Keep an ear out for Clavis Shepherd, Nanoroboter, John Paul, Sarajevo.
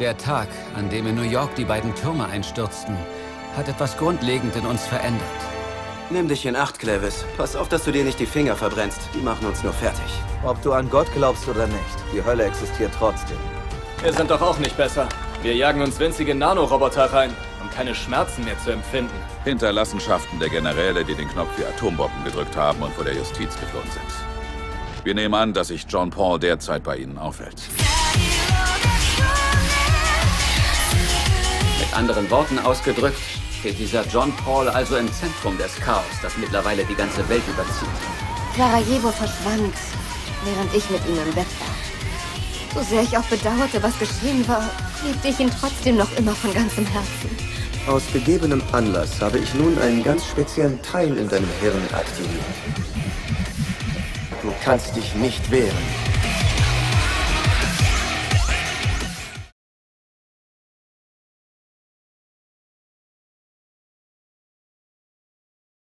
Der Tag, an dem in New York die beiden Türme einstürzten, hat etwas grundlegend in uns verändert. Nimm dich in Acht, Clavis. Pass auf, dass du dir nicht die Finger verbrennst. Die machen uns nur fertig. Ob du an Gott glaubst oder nicht, die Hölle existiert trotzdem. Wir sind doch auch nicht besser. Wir jagen uns winzige Nanoroboter rein, um keine Schmerzen mehr zu empfinden. Hinterlassenschaften der Generäle, die den Knopf für Atombomben gedrückt haben und vor der Justiz geflohen sind. Wir nehmen an, dass sich John Paul derzeit bei ihnen aufhält. Mit anderen Worten ausgedrückt, steht dieser John Paul also im Zentrum des Chaos, das mittlerweile die ganze Welt überzieht. Sarajevo verschwand, während ich mit ihm im Bett war. So sehr ich auch bedauerte, was geschehen war, liebte ich ihn trotzdem noch immer von ganzem Herzen. Aus gegebenem Anlass habe ich nun einen ganz speziellen Teil in deinem Hirn aktiviert. Du kannst dich nicht wehren.